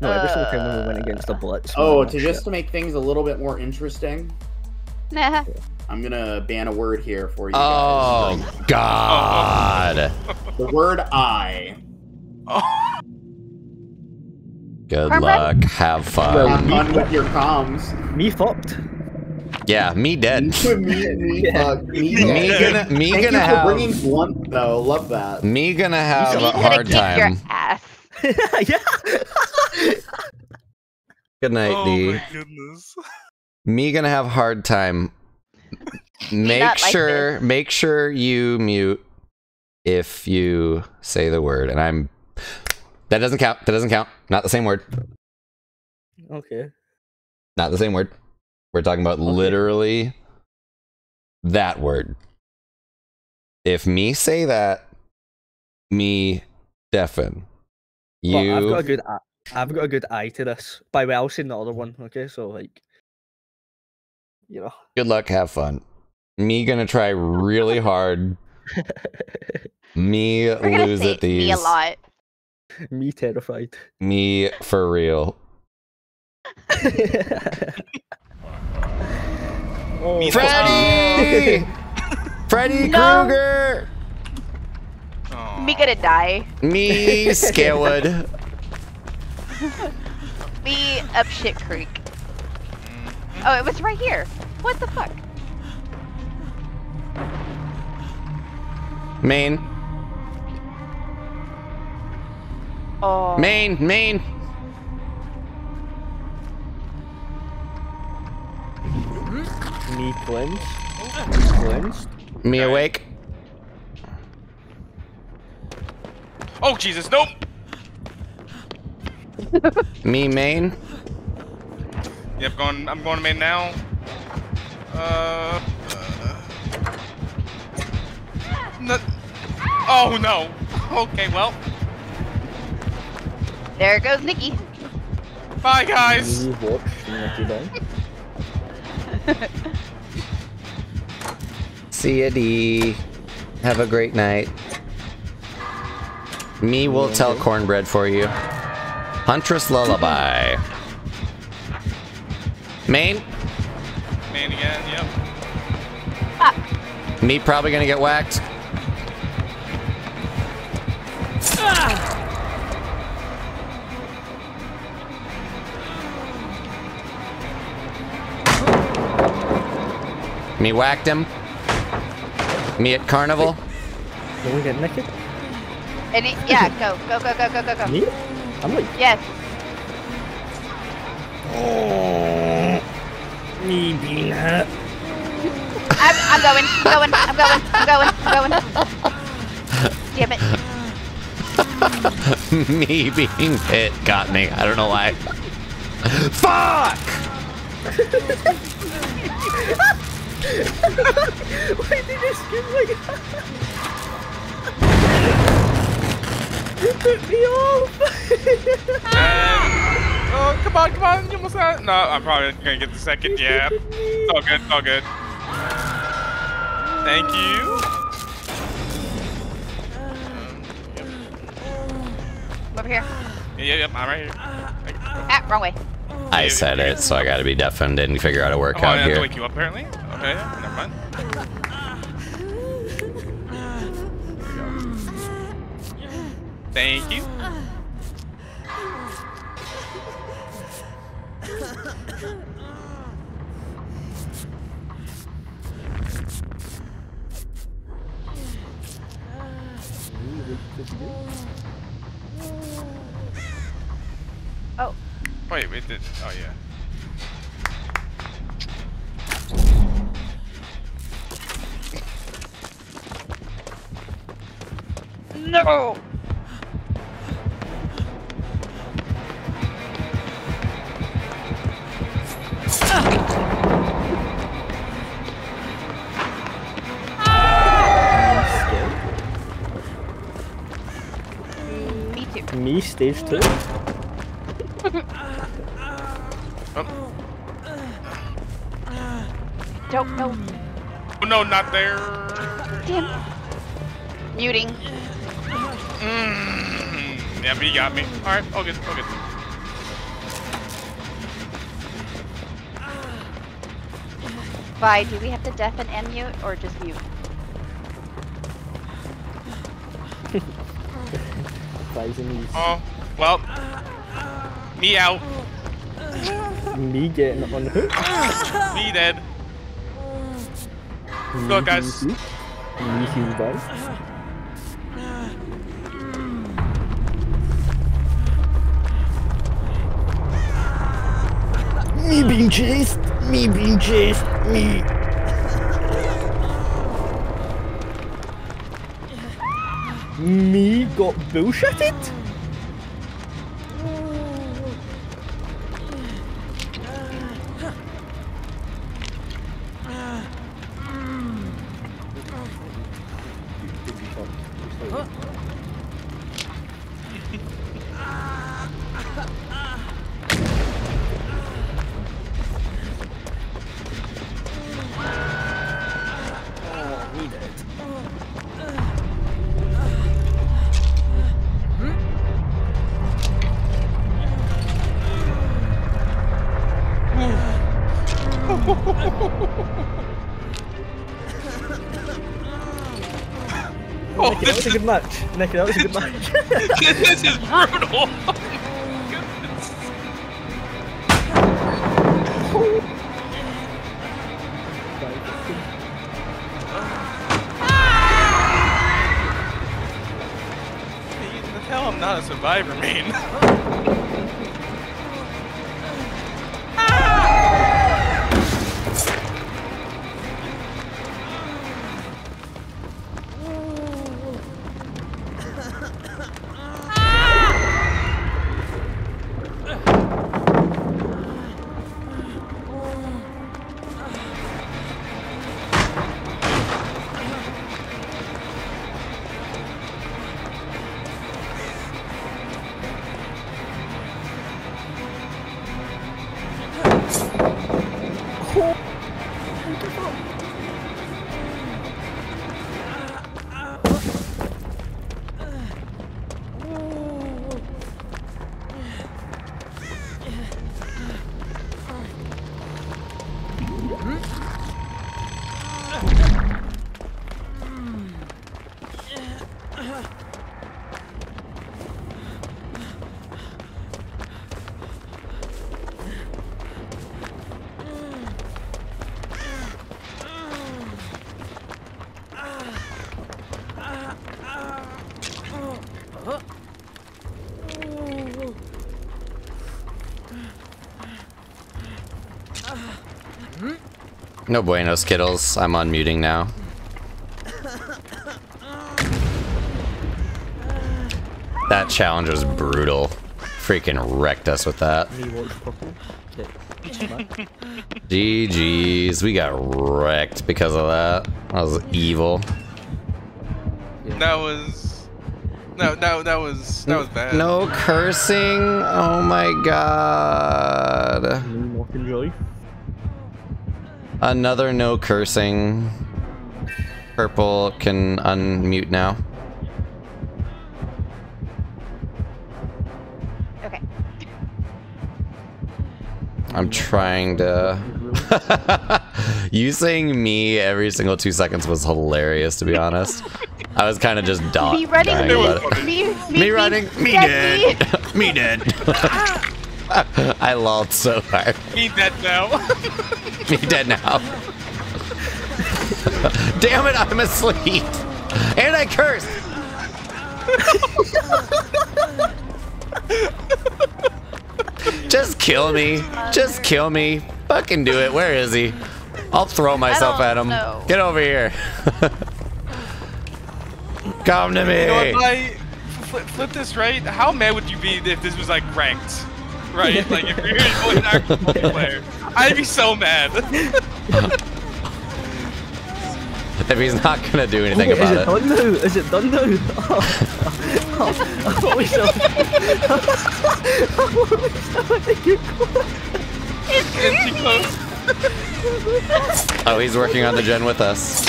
No, every single time when we went against the Bloods. Oh, just to make things a little bit more interesting. Nah. I'm gonna ban a word here for you guys. Oh God! The word "I." Oh. Good luck. Have fun. Well, have fun with your comms. Me fucked. Yeah, me dead. me gonna have. Bringing blunt though, love that. Me gonna have a hard time. Your ass. Yeah. Good night, D. Oh my goodness. Me gonna have hard time. Make sure you mute if you say the word, and I'm. That doesn't count. That doesn't count. Not the same word. Okay. Not the same word. We're talking about literally that word. If me say that, me deafen. You. Well, I've got a good eye to this. By the way, I'll say the other one. Okay, so like. You know. Good luck, have fun. Me gonna try really hard. Me lose at these. Me a lot. Me terrified. Me for real. Oh, Freddy! Freddy Kruger! No. Me gonna die. Me Scarewood. Me up shit creek. Oh, it was right here. What the fuck? Maine. Oh. Maine. Me cleansed. Me awake. Oh, Jesus, nope. Me Maine. Yep, I'm going to Maine now. No. Oh no. Okay, well. There goes Nicky. Bye, guys. See ya, D. Have a great night. Me will tell cornbread for you. Huntress Lullaby. Maine? Maine again, yep. Ah. Me probably gonna get whacked. Ah. Me whacked him. Me at carnival. Can we get naked? Yeah, go. Me? I'm like... Yes. Oh. Me being hurt. I'm going. Damn it. Me being hit got me. I don't know why. Fuck! Why did this kid like that? You took me off! Oh, come on, you almost had it. No, I'm probably gonna get the second, yeah. It's all good, Thank you. Over here. Yep, I'm right here. Ah, wrong way. I said it, so I gotta be deafened and figure out a workout here. I have to wake you up, apparently? Okay, never mind. Thank you. Oh. Wait, we did. Oh, yeah. No! Me too. Me stage 2? Oh. Don't know. No, not there. Damn. Muting. Yeah, but you got me. Alright, all good. By, do we have to deafen and mute, or just mute? Well, me out. Me getting on hook. Me dead. Let's go, guys. Me heal, guys. Me being chased. Me being chased. Me. Me got bullshitted? That was a good match, Nicky. That was a good match. This is brutal. The hell, I'm not a survivor, man. No bueno, Skittles. I'm unmuting now. That challenge was brutal. Freaking wrecked us with that. GG's. We got wrecked because of that. That was evil. That was bad. No cursing. Oh my god. Another no cursing. Purple can unmute now. Okay. I'm trying to... You saying me every single 2 seconds was hilarious, to be honest. I was kind of just dying. Me running. Me dead. I lolled so hard. Me dead now. Me dead now. Damn it, I'm asleep. And I cursed. Just kill me. Just kill me. Fucking do it. Where is he? I'll throw myself at him. Know. Get over here. Come to me. You know, if I flip this right, how mad would you be if this was like ranked? Right, like if you're an actual player, I'd be so mad. If he's not gonna do anything about it. Is it done now? Is it done now? I thought we still. It's crazy. Oh, he's working on the gen with us.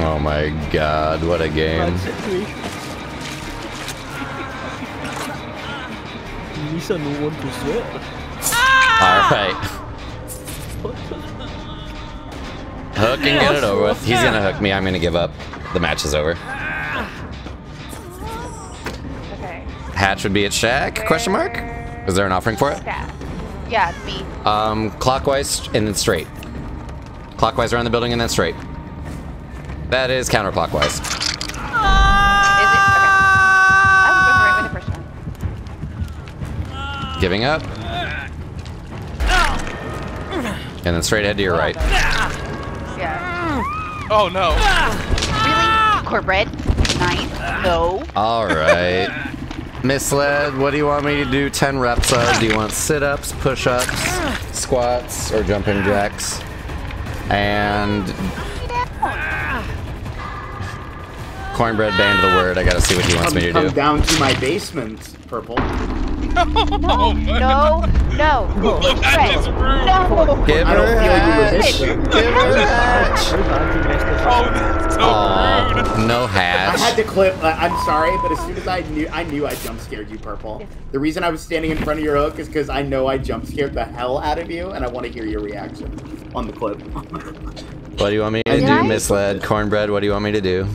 Oh my god, what a game. least I know one to sweat. Ah! Alright. Hook and get it over with. He's gonna hook me. I'm gonna give up. The match is over. Okay. Hatch would be at shack? Question mark? Is there an offering for it? Yeah, B. Clockwise and then straight. Clockwise around the building and then straight. That is counterclockwise. Is it? Okay. I was going right with the first one. Giving up. And then straight ahead to your right. Yeah. Oh no. Really? Cornbread? Nice. No. Alright. Misled, what do you want me to do? 10 reps of? Do you want sit-ups, push-ups, squats, or jumping jacks? And... Cornbread banned the word. I gotta see what he wants me to do. Come down to my basement, Purple. No. No. Give her hatch. Oh, no hatch. I had to clip. I'm sorry, but as soon as I knew I jump scared you, Purple. The reason I was standing in front of your hook is because I know I jump scared the hell out of you, and I want to hear your reaction on the clip. What do you want me to do, Misled? Cornbread, what do you want me to do?